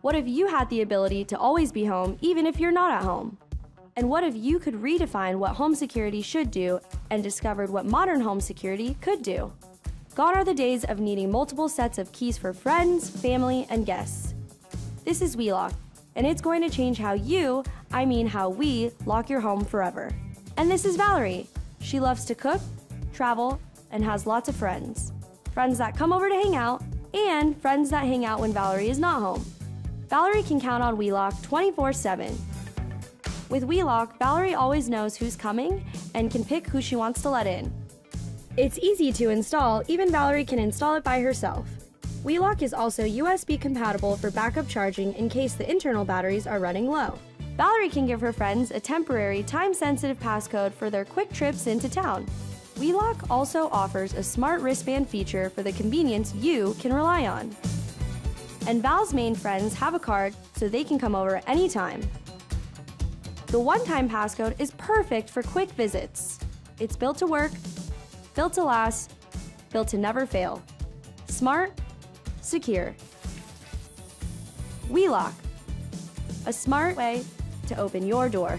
What if you had the ability to always be home even if you're not at home? And what if you could redefine what home security should do and discovered what modern home security could do? Gone are the days of needing multiple sets of keys for friends, family, and guests. This is WeLock, and it's going to change how you, I mean how we, lock your home forever. And this is Valerie. She loves to cook, travel, and has lots of friends. Friends that come over to hang out, and friends that hang out when Valerie is not home. Valerie can count on WeLock 24/7. With WeLock, Valerie always knows who's coming and can pick who she wants to let in. It's easy to install, even Valerie can install it by herself. WeLock is also USB compatible for backup charging in case the internal batteries are running low. Valerie can give her friends a temporary, time-sensitive passcode for their quick trips into town. WeLock also offers a smart wristband feature for the convenience you can rely on. And Val's main friends have a card so they can come over anytime. The one-time passcode is perfect for quick visits. It's built to work, built to last, built to never fail. Smart, secure. WeLock, a smart way to open your door.